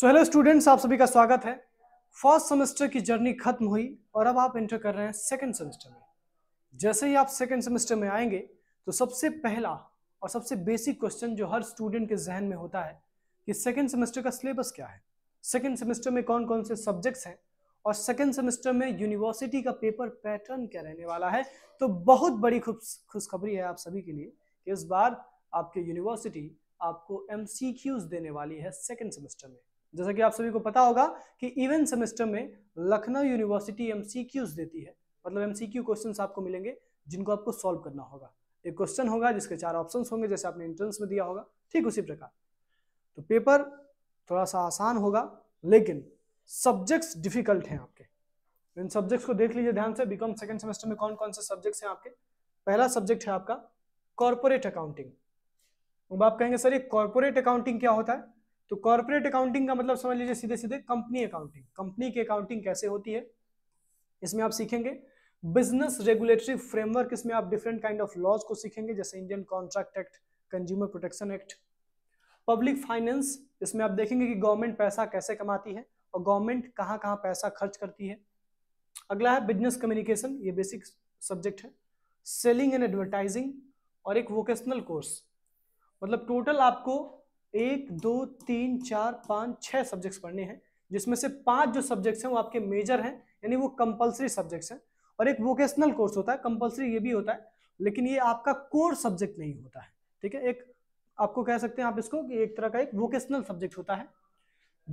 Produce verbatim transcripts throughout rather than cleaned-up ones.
So hello students, आप सभी का स्वागत है। फर्स्ट सेमेस्टर की जर्नी खत्म हुई और अब आप एंटर कर रहे हैं सेकंड सेमेस्टर में। जैसे ही आप सेकंड सेमेस्टर में आएंगे तो सबसे पहला और सबसे बेसिक क्वेश्चन जो हर स्टूडेंट के जहन में होता है कि सेकंड सेमेस्टर का सिलेबस क्या है, सेकंड सेमेस्टर में कौन कौन से सब्जेक्ट्स हैं और सेकंड सेमेस्टर में यूनिवर्सिटी का पेपर पैटर्न क्या रहने वाला है। तो बहुत बड़ी खुशखबरी है आप सभी के लिए कि इस बार आपके यूनिवर्सिटी आपको एमसीक्यूज देने वाली है सेकंड सेमेस्टर में। जैसा कि आप सभी को पता होगा कि इवेंट सेमेस्टर में लखनऊ यूनिवर्सिटी एमसीक्यूज देती है, मतलब एमसीक्यू क्वेश्चंस आपको मिलेंगे जिनको आपको सॉल्व करना होगा। एक क्वेश्चन होगा जिसके चार ऑप्शंस होंगे, जैसे आपने एंट्रेंस में दिया होगा ठीक उसी प्रकार। तो पेपर थोड़ा सा आसान होगा लेकिन सब्जेक्ट्स डिफिकल्ट हैं आपके। इन सब्जेक्ट्स को देख लीजिए ध्यान से। बीकॉम सेकंड सेमेस्टर में कौन कौन से सब्जेक्ट्स हैं आपके। पहला सब्जेक्ट है आपका कॉर्पोरेट अकाउंटिंग। अब आप कहेंगे सर ये कॉर्पोरेट अकाउंटिंग क्या होता है? तो कॉर्पोरेट अकाउंटिंग का मतलब समझ लीजिए सीधे सीधे कंपनी अकाउंटिंग। कंपनी की अकाउंटिंग कैसे होती है इसमें आप सीखेंगे। बिजनेस रेगुलेटरी फ्रेमवर्क, इसमें आप डिफरेंट काइंड ऑफ लॉज को सीखेंगे जैसे Indian contract Act, Consumer Protection Act. Public finance, इसमें आप देखेंगे कि गवर्नमेंट पैसा कैसे कमाती है और गवर्नमेंट कहाँ कहाँ पैसा खर्च करती है। अगला है बिजनेस कम्युनिकेशन, ये बेसिक सब्जेक्ट है। सेलिंग एंड एडवर्टाइजिंग और एक वोकेशनल कोर्स, मतलब टोटल आपको एक दो तीन चार पाँच छः सब्जेक्ट्स पढ़ने हैं जिसमें से पांच जो सब्जेक्ट्स हैं वो आपके मेजर हैं यानी वो कंपलसरी सब्जेक्ट्स हैं और एक वोकेशनल कोर्स होता है कंपलसरी ये भी होता है लेकिन ये आपका कोर सब्जेक्ट नहीं होता है। ठीक है, एक आपको कह सकते हैं आप इसको कि एक तरह का एक वोकेशनल सब्जेक्ट होता है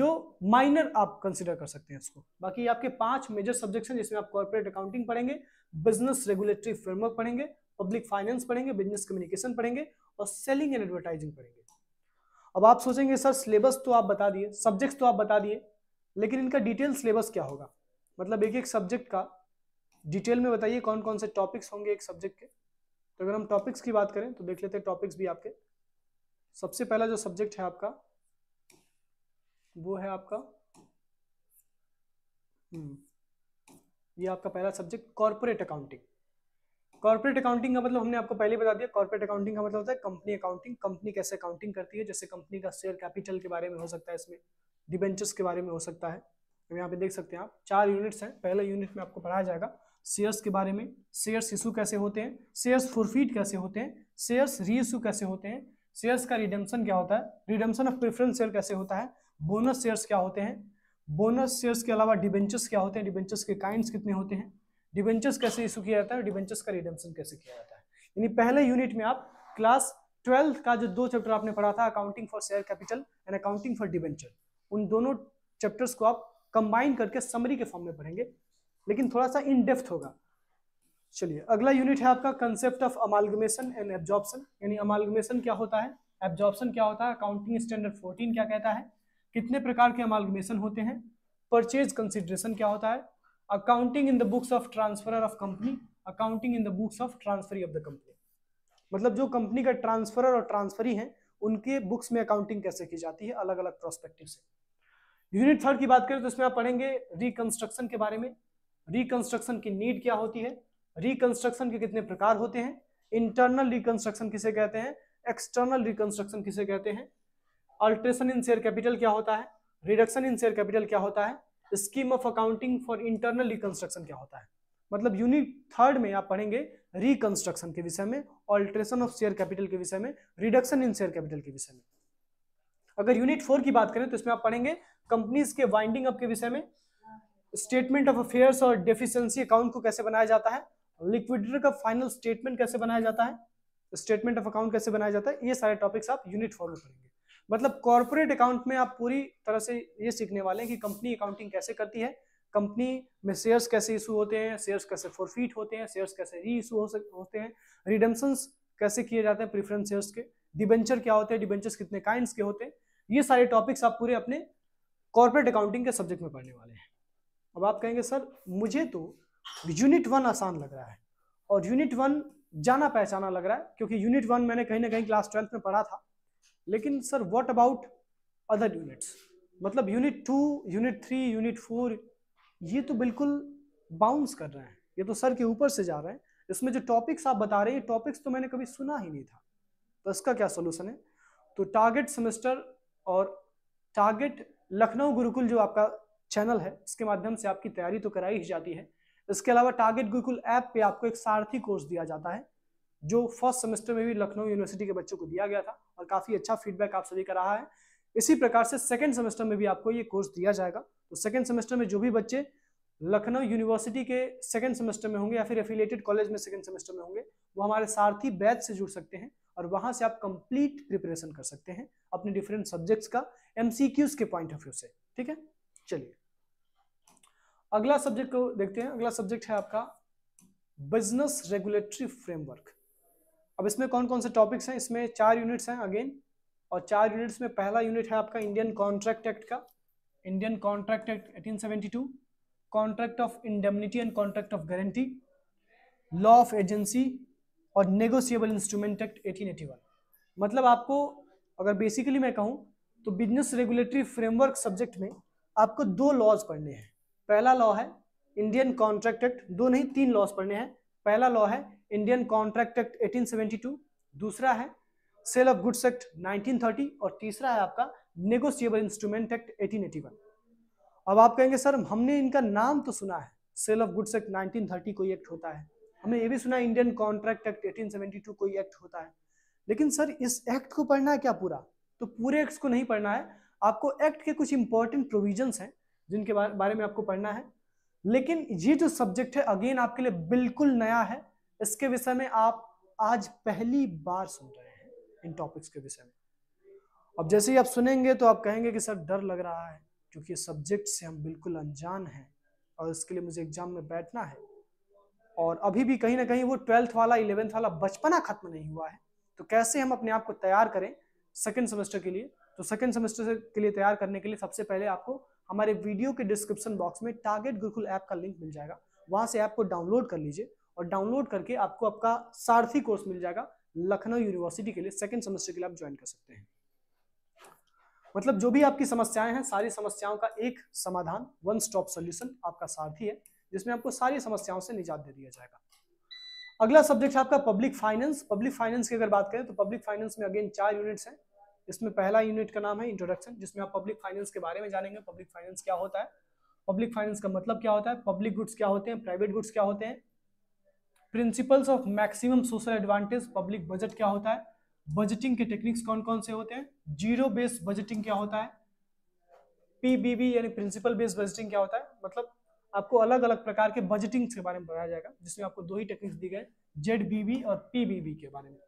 जो माइनर आप कंसिडर कर सकते हैं इसको। बाकी आपके पाँच मेजर सब्जेक्ट्स हैं जिसमें आप कॉर्पोरेट अकाउंटिंग पढ़ेंगे, बिजनेस रेगुलेटरी फ्रेमवर्क पढ़ेंगे, पब्लिक फाइनेंस पढ़ेंगे, बिजनेस कम्युनिकेशन पढ़ेंगे और सेलिंग एंड एडवर्टाइजिंग पढ़ेंगे। अब आप सोचेंगे सर सिलेबस तो आप बता दिए, सब्जेक्ट्स तो आप बता दिए, लेकिन इनका डिटेल सिलेबस क्या होगा? मतलब एक एक सब्जेक्ट का डिटेल में बताइए कौन कौन से टॉपिक्स होंगे एक सब्जेक्ट के। तो अगर हम टॉपिक्स की बात करें तो देख लेते हैं टॉपिक्स भी आपके। सबसे पहला जो सब्जेक्ट है आपका वो है आपका ये आपका पहला subject corporate accounting. Corporate accounting का मतलब हमने आपको पहले बता दिया। कॉर्पोरेट अकाउंटिंग का मतलब होता है कंपनी अकाउंटिंग, कंपनी कैसे अकाउंटिंग करती है। जैसे कंपनी का शेयर कैपिटल के बारे में हो सकता है, इसमें डिबेंचर्स के बारे में हो सकता है। तो यहाँ पे देख सकते हैं आप चार यूनिट्स हैं। पहला यूनिट में आपको पढ़ाया जाएगा शेयर्स के बारे में, शेयर्स इशू कैसे होते हैं, शेयर्स फॉरफीट कैसे होते हैं, शेयर्स री इशू कैसे होते हैं, शेयर्स का रिडेम्पशन क्या होता है, रिडेम्पशन ऑफ प्रेफरेंस शेयर कैसे होता है, बोनस शेयर्स क्या होते हैं, बोनस शेयर्स के अलावा डिबेंचर्स क्या होते हैं, डिबेंचर्स के काइंड्स कितने होते हैं, डिबेंचर्स कैसे इशू किया जाता है, डिबेंचर्स का रिडेम्पशन कैसे किया जाता है। यानी पहले यूनिट में आप क्लास ट्वेल्थ का जो दो चैप्टर आपने पढ़ा था accounting for share capital and accounting for debenture, उन दोनों चैप्टर्स को आप कंबाइन करके समरी के फॉर्म में पढ़ेंगे लेकिन थोड़ा सा इन डेप्थ होगा। चलिए अगला यूनिट है आपका concept of amalgamation and absorption. यानी अमालगमेशन क्या होता है, एब्जॉर्प्शन क्या होता है, अकाउंटिंग स्टैंडर्ड फोर्टीन क्या कहता है, कितने प्रकार के अमालगमेशन होते हैं, परचेज कंसिडरेशन क्या होता है, accounting in the books of transferor of company, accounting in the books of transferee of the company, मतलब जो कंपनी का ट्रांसफरर और ट्रांसफरी हैं उनके बुक्स में अकाउंटिंग कैसे की जाती है अलग अलग प्रोस्पेक्टिव से। यूनिट थर्ड की बात करें तो इसमें आप पढ़ेंगे रिकंस्ट्रक्शन के बारे में, रिकंस्ट्रक्शन की नीड क्या होती है, रिकंस्ट्रक्शन के कितने प्रकार होते हैं, इंटरनल रिकंस्ट्रक्शन किसे कहते हैं, एक्सटर्नल रिकंस्ट्रक्शन किसे कहते हैं, अल्ट्रेशन इन शेयर कैपिटल क्या होता है, रिडक्शन इन शेयर कैपिटल क्या होता है, scheme of accounting for internal reconstruction क्या होता है। मतलब यूनिट थर्ड में आप पढ़ेंगे रिकंस्ट्रक्शन के विषय में, ऑल्ट्रेशन ऑफ शेयर कैपिटल के विषय में, रिडक्शन इन शेयर कैपिटल के विषय में। अगर यूनिट फोर की बात करें तो इसमें आप पढ़ेंगे कंपनीज के वाइंडिंग अप के विषय में, स्टेटमेंट ऑफ अफेयर्स और डेफिशिएंसी अकाउंट को कैसे बनाया जाता है, लिक्विडेटर का फाइनल स्टेटमेंट कैसे बनाया जाता है, स्टेटमेंट ऑफ अकाउंट कैसे बनाया जाता है, ये सारे टॉपिक्स आप यूनिट फोर में पढ़ेंगे। मतलब कॉर्पोरेट अकाउंट में आप पूरी तरह से ये सीखने वाले हैं कि कंपनी अकाउंटिंग कैसे करती है, कंपनी में शेयर्स कैसे इशू होते हैं, शेयर्स कैसे फॉरफीट होते हैं, शेयर्स कैसे री इशू हो होते हैं, रिडेम्पशंस कैसे किए जाते हैं प्रेफरेंस शेयर्स के, डिबेंचर क्या होते हैं, डिबेंचर्स कितने काइंड्स के होते हैं, ये सारे टॉपिक्स आप पूरे अपने कॉर्पोरेट अकाउंटिंग के सब्जेक्ट में पढ़ने वाले हैं। अब आप कहेंगे सर मुझे तो यूनिट वन आसान लग रहा है और यूनिट वन जाना पहचाना लग रहा है क्योंकि यूनिट वन मैंने कहीं ना कहीं क्लास ट्वेल्थ में पढ़ा था, लेकिन sir what about other units, मतलब unit two, unit three, unit four, ये तो बिल्कुल बाउंस कर रहे हैं, ये तो सर के ऊपर से जा रहे हैं, इसमें जो टॉपिक्स आप बता रहे हैं टॉपिक्स तो मैंने कभी सुना ही नहीं था, तो इसका क्या सोल्यूशन है? तो टारगेट सेमेस्टर और टारगेट लखनऊ गुरुकुल जो आपका चैनल है इसके माध्यम से आपकी तैयारी तो कराई ही जाती है। इसके अलावा टारगेट गुरुकुल ऐप पे आपको एक सारथी कोर्स दिया जाता है जो फर्स्ट सेमेस्टर में भी लखनऊ यूनिवर्सिटी के बच्चों को दिया गया था और काफी अच्छा फीडबैक आप सभी का रहा है। इसी प्रकार से सेकेंड सेमेस्टर में भी आपको ये कोर्स दिया जाएगा। तो सेकेंड सेमेस्टर में जो भी बच्चे लखनऊ यूनिवर्सिटी के सेकेंड सेमेस्टर में होंगे या फिर एफिलिएटेड कॉलेज में सेकेंड सेमेस्टर में होंगे वो हमारे सारथी बैच से जुड़ सकते हैं और वहां से आप कंप्लीट प्रिपरेशन कर सकते हैं अपने डिफरेंट सब्जेक्ट्स का एमसीक्यूज के पॉइंट ऑफ व्यू से। ठीक है, चलिए अगला सब्जेक्ट को देखते हैं। अगला सब्जेक्ट है आपका बिजनेस रेगुलेटरी फ्रेमवर्क। अब इसमें कौन कौन से टॉपिक्स हैं? इसमें चार यूनिट्स हैं अगेन, और चार यूनिट्स में पहला यूनिट है आपका इंडियन कॉन्ट्रैक्ट एक्ट का, Indian contract act eighteen seventy two, contract of indemnity and contract of guarantee, law of agency और negotiable instrument act eighteen eighty one. मतलब आपको अगर बेसिकली मैं कहूँ तो बिजनेस रेगुलेटरी फ्रेमवर्क सब्जेक्ट में आपको दो लॉज पढ़ने हैं। पहला लॉ है इंडियन कॉन्ट्रैक्ट एक्ट, दो नहीं तीन लॉज पढ़ने हैं। पहला लॉ है Indian contract act eighteen seventy two, दूसरा है sale of goods act nineteen thirty और तीसरा है आपका negotiable instrument act eighteen eighty one. अब आप कहेंगे सर हमने इनका नाम तो सुना है, sale of goods act nineteen thirty कोई एक्ट होता है, हमने ये भी सुना Indian contract act eighteen seventy two कोई एक्ट होता है, लेकिन सर इस एक्ट को पढ़ना है क्या पूरा? तो पूरे एक्ट को नहीं पढ़ना है, आपको एक्ट के कुछ इंपॉर्टेंट प्रोविजंस हैं जिनके बारे में आपको पढ़ना है। लेकिन ये जो सब्जेक्ट है अगेन आपके लिए बिल्कुल नया है, इसके विषय में आप आज पहली बार सुन रहे हैं इन टॉपिक्स के विषय में। अब जैसे ही आप सुनेंगे तो आप कहेंगे कि सर डर लग रहा है क्योंकि इस सब्जेक्ट से हम बिल्कुल अनजान हैं और इसके लिए मुझे एग्जाम में बैठना है और अभी भी कहीं ना कहीं वो ट्वेल्थ वाला इलेवेंथ वाला बचपना खत्म नहीं हुआ है, तो कैसे हम अपने आप को तैयार करें सेकेंड सेमेस्टर के लिए? तो सेकेंड सेमेस्टर के लिए तैयार करने के लिए सबसे पहले आपको हमारे वीडियो के डिस्क्रिप्शन बॉक्स में टारगेट गुरुकुल ऐप का लिंक मिल जाएगा, वहां से ऐप को डाउनलोड कर लीजिए और डाउनलोड करके आपको आपका सारथी कोर्स मिल जाएगा लखनऊ यूनिवर्सिटी के लिए, सेकंड सेमेस्टर के लिए आप ज्वाइन कर सकते हैं। मतलब जो भी आपकी समस्याएं हैं सारी समस्याओं का एक समाधान, वन स्टॉप सॉल्यूशन आपका सारथी है जिसमें आपको सारी समस्याओं से निजात दे दिया जाएगा। अगला सब्जेक्ट है आपका पब्लिक फाइनेंस। पब्लिक फाइनेंस की अगर बात करें तो पब्लिक फाइनेंस में अगेन चार यूनिट्स हैं। इसमें पहला यूनिट का नाम है इंट्रोडक्शन, जिसमें आप पब्लिक फाइनेंस के बारे में जानेंगे, पब्लिक फाइनेंस क्या होता है, पब्लिक फाइनेंस का मतलब क्या होता है, पब्लिक गुड्स क्या होते हैं, प्राइवेट गुड्स क्या होते हैं, principles of maximum social advantage, public budget क्या होता है, बजटिंग के टेक्निक्स कौन कौन से होते हैं, जीरो बेस्ड बजटिंग क्या होता है, पीबीबी यानी प्रिंसिपल बेस्ड बजटिंग क्या होता है, मतलब आपको अलग अलग प्रकार के बजटिंग्स के बारे में बताया जाएगा जिसमें आपको दो ही टेक्निक्स दी गए, जेडबीबी और पीबीबी के बारे में।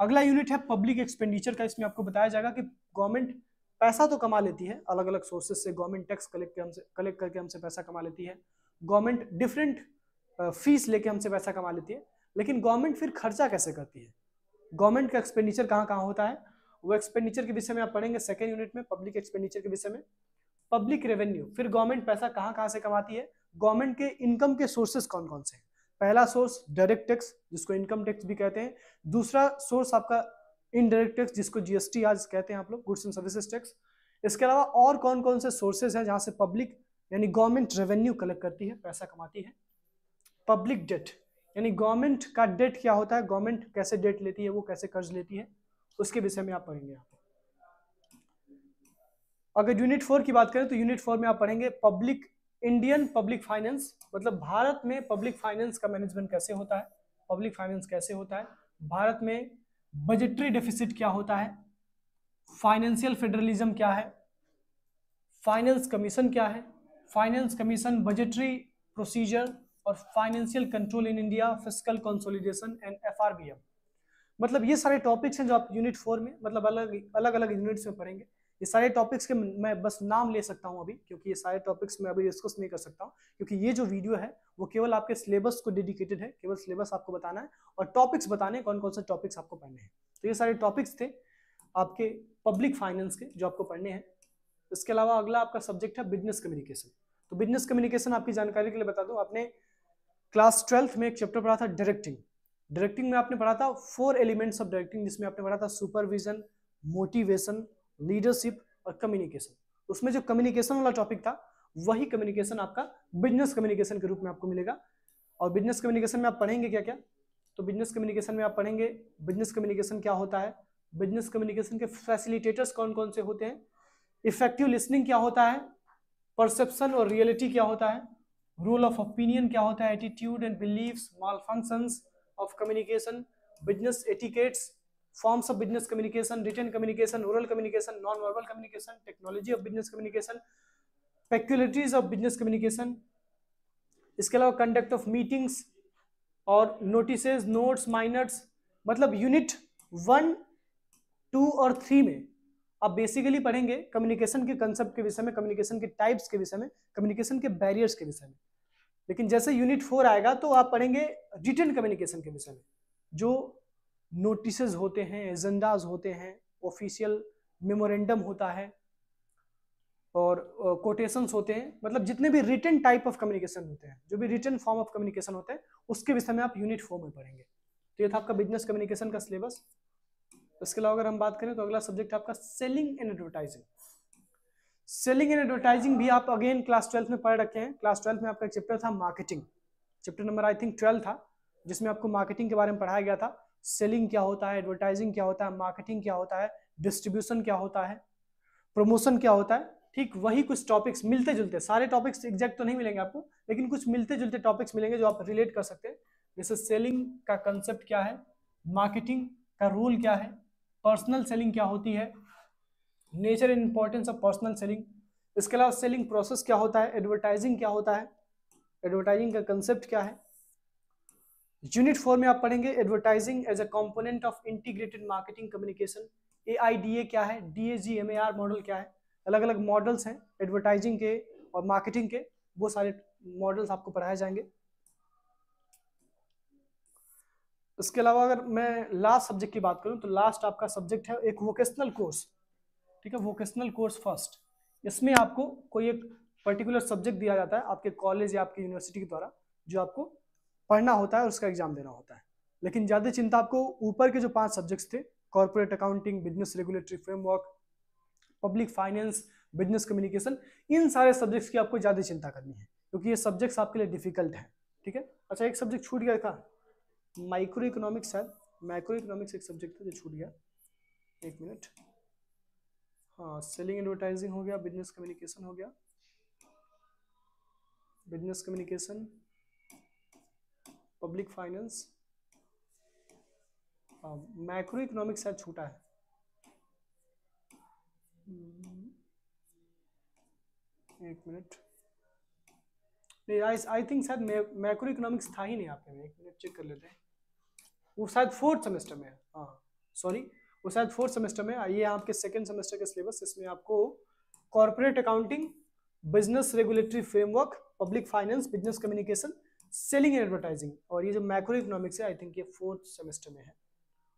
अगला यूनिट है पब्लिक एक्सपेंडिचर का, इसमें आपको बताया जाएगा कि गवर्नमेंट पैसा तो कमा लेती है अलग अलग सोर्सेज से, गवर्नमेंट टैक्स कलेक्ट हमसे कलेक्ट करके हमसे पैसा कमा लेती है, गवर्नमेंट डिफरेंट फीस लेके हमसे पैसा कमा लेती है, लेकिन गवर्नमेंट फिर खर्चा कैसे करती है, गवर्नमेंट का एक्सपेंडिचर कहाँ कहाँ होता है, वो एक्सपेंडिचर के विषय में आप पढ़ेंगे सेकेंड यूनिट में, पब्लिक एक्सपेंडिचर के विषय में। पब्लिक रेवेन्यू, फिर गवर्नमेंट पैसा कहाँ कहाँ से कमाती है, गवर्नमेंट के इनकम के सोर्सेज कौन कौन से हैं, पहला सोर्स डायरेक्ट टैक्स जिसको इनकम टैक्स भी कहते हैं, दूसरा सोर्स आपका इनडायरेक्ट टैक्स जिसको जीएसटी आज कहते हैं आप लोग, गुड्स एंड सर्विसेज टैक्स। इसके अलावा और कौन कौन से सोर्सेज हैं जहां से पब्लिक यानी गवर्नमेंट रेवेन्यू कलेक्ट करती है, पैसा कमाती है। पब्लिक डेट यानी गवर्नमेंट का डेट क्या होता है, गवर्नमेंट कैसे डेट लेती है, वो कैसे कर्ज लेती है, उसके विषय में आप पढ़ेंगे। अगर यूनिट फोर की बात करें तो यूनिट फोर में आप पढ़ेंगे पब्लिक इंडियन पब्लिक फाइनेंस, मतलब भारत में पब्लिक फाइनेंस का मैनेजमेंट कैसे होता है, पब्लिक फाइनेंस कैसे होता है, भारत में बजटरी डेफिसिट क्या होता है, फाइनेंशियल फेडरलिज्म क्या है, फाइनेंस कमीशन क्या है, फाइनेंस कमीशन, बजटरी प्रोसीजर और financial control in India, fiscal consolidation and FRBM. मतलब ये सारे टॉपिक्स हैं जो आप यूनिट फोर में मतलब अलग अलग अलग यूनिट्स में पढ़ेंगे। ये सारे टॉपिक्स के मैं बस नाम ले सकता हूं अभी, क्योंकि ये सारे टॉपिक्स मैं अभी डिस्कस नहीं कर सकता हूं, क्योंकि ये जो वीडियो है वो केवल आपके सिलेबस को डेडिकेटेड है, केवल सिलेबस आपको बताना है और टॉपिक्स बताने कौन कौन से टॉपिक्स आपको पढ़ने हैं। तो ये सारे टॉपिक्स थे आपके पब्लिक फाइनेंस के जो आपको पढ़ने हैं। इसके अलावा अगला आपका सब्जेक्ट है बिजनेस कम्युनिकेशन। तो बिजनेस कम्युनिकेशन आपकी जानकारी के लिए बता दूं, आपने क्लास ट्वेल्थ में एक चैप्टर पढ़ा था डायरेक्टिंग, डायरेक्टिंग में आपने पढ़ा था फोर एलिमेंट्स ऑफ डायरेक्टिंग, जिसमें आपने पढ़ा था सुपरविजन, मोटिवेशन, लीडरशिप और कम्युनिकेशन। उसमें जो कम्युनिकेशन वाला टॉपिक था वही कम्युनिकेशन आपका बिजनेस कम्युनिकेशन के रूप में आपको मिलेगा। और बिजनेस कम्युनिकेशन में आप पढ़ेंगे क्या क्या? तो बिजनेस कम्युनिकेशन में आप पढ़ेंगे बिजनेस कम्युनिकेशन क्या होता है, बिजनेस कम्युनिकेशन के फैसिलिटेटर्स कौन कौन से होते हैं, इफेक्टिव लिसनिंग क्या होता है, परसेप्शन और रियलिटी क्या होता है, रूल ऑफ ओपिनियन क्या होता है, attitude and beliefs, malfunctions of communication, business etiquettes, forms of business communication, written communication, oral communication, non verbal communication, technology of business communication, peculiarities of business communication, इसके अलावा conduct of meetings और notices, notes, minors. मतलब unit one two और three में आप basically पढ़ेंगे communication के concept के विषय में, कम्युनिकेशन के टाइप्स के विषय में, कम्युनिकेशन के बैरियर्स के विषय में। लेकिन जैसे यूनिट फोर आएगा तो आप पढ़ेंगे रिटन कम्युनिकेशन के विषय में, जो नोटिसेस होते हैं, एजेंडाज होते हैं, ऑफिशियल मेमोरेंडम होता है और कोटेशंस uh, होते हैं। मतलब जितने भी रिटन टाइप ऑफ कम्युनिकेशन होते हैं, जो भी रिटन फॉर्म ऑफ कम्युनिकेशन होते हैं, उसके विषय में आप यूनिट फोर में पढ़ेंगे। तो ये था आपका बिजनेस कम्युनिकेशन का सिलेबस। इसके अलावा अगर हम बात करें तो अगला सब्जेक्ट आपका selling and advertising. Selling and advertising भी आप अगेन क्लास ट्वेल्थ में पढ़ रखे हैं। क्लास ट्वेल्थ में आपका एक चैप्टर था marketing, chapter number I think twelve था, जिसमें आपको मार्केटिंग के बारे में पढ़ाया गया था। सेलिंग क्या होता है, एडवर्टाइजिंग क्या होता है, मार्केटिंग क्या होता है, डिस्ट्रीब्यूशन क्या होता है, प्रमोशन क्या होता है। ठीक वही कुछ टॉपिक्स मिलते जुलते, सारे टॉपिक्स एग्जैक्ट तो नहीं मिलेंगे आपको, लेकिन कुछ मिलते जुलते टॉपिक्स मिलेंगे जो आप रिलेट कर सकते हैं। जैसे सेलिंग का कंसेप्ट क्या है, मार्केटिंग का रोल क्या है, पर्सनल सेलिंग क्या होती है, nature and importance of personal selling. इसके अलावा सेलिंग प्रोसेस क्या होता है, एडवर्टाइजिंग क्या होता है, एडवर्टाइजिंग का कंसेप्ट क्या है। यूनिट फोर में आप पढ़ेंगे advertising as a component of integrated marketing communication, A I D A क्या है, D A G M A R model क्या है, अलग अलग मॉडल्स हैं एडवर्टाइजिंग के और मार्केटिंग के, वो सारे मॉडल्स आपको पढ़ाए जाएंगे। इसके अलावा अगर मैं लास्ट सब्जेक्ट की बात करूं तो लास्ट आपका सब्जेक्ट है एक वोकेशनल कोर्स। ठीक है, वोकेशनल कोर्स फर्स्ट, इसमें आपको कोई एक पर्टिकुलर सब्जेक्ट दिया जाता है आपके कॉलेज या आपकी यूनिवर्सिटी के द्वारा, जो आपको पढ़ना होता है और उसका एग्जाम देना होता है। लेकिन ज़्यादा चिंता आपको ऊपर के जो पाँच सब्जेक्ट्स थे, corporate accounting, business regulatory framework, public finance, business communication, इन सारे सब्जेक्ट्स की आपको ज़्यादा चिंता करनी है, क्योंकि ये सब्जेक्ट्स आपके लिए डिफिकल्ट है। ठीक है, अच्छा एक सब्जेक्ट छूट गया था, माइक्रो इकोनॉमिक्स है, माइक्रो इकोनॉमिक्स एक सब्जेक्ट था जो छूट गया, एक मिनट। हाँ, सेलिंग एडवर्टाइजिंग हो गया, बिजनेस कम्युनिकेशन हो गया, business communication, public finance, micro economics शायद छूटा है। एक मिनट, नहीं आई थिंक शायद मैक्रो इकोनॉमिक्स था ही नहीं आपके में, एक मिनट चेक कर लेते हैं, वो शायद फोर्थ सेमेस्टर में है। हाँ सॉरी, वो शायद फोर्थ सेमेस्टर में, ये आपके सेकेंड सेमेस्टर के सिलेबस, इसमें आपको corporate accounting, business regulatory framework, public finance, business communication, selling and advertising और ये जो मैक्रो इकोनॉमिक्स है आई थिंक ये फोर्थ सेमेस्टर में है,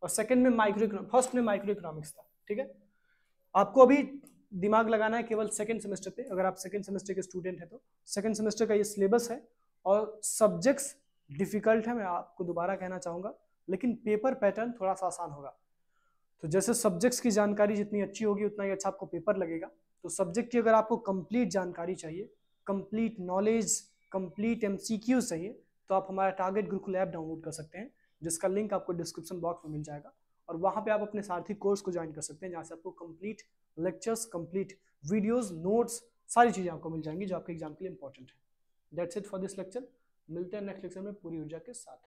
और सेकेंड में माइक्रो, फर्स्ट में माइक्रो इकोनॉमिक्स था। ठीक है, आपको अभी दिमाग लगाना है केवल सेकेंड सेमेस्टर पे, अगर आप सेकेंड सेमेस्टर के स्टूडेंट हैं तो। सेकेंड सेमेस्टर का ये सिलेबस है और सब्जेक्ट्स डिफिकल्ट है, मैं आपको दोबारा कहना चाहूँगा, लेकिन पेपर पैटर्न थोड़ा सा आसान होगा। तो जैसे सब्जेक्ट्स की जानकारी जितनी अच्छी होगी उतना ही अच्छा आपको पेपर लगेगा। तो सब्जेक्ट की अगर आपको कंप्लीट जानकारी चाहिए, complete knowledge, complete M C Q चाहिए, तो आप हमारा टारगेट गुरुकुल ऐप डाउनलोड कर सकते हैं, जिसका लिंक आपको डिस्क्रिप्शन बॉक्स में मिल जाएगा, और वहाँ पे आप अपने सारथी कोर्स को ज्वाइन कर सकते हैं, जहाँ से आपको complete lectures, complete videos, notes, सारी चीज़ें आपको मिल जाएंगी जो आपके एग्जाम के लिए इंपॉर्टेंट है। That's it for this lecture, मिलते हैं नेक्स्ट लेक्चर में पूरी ऊर्जा के साथ।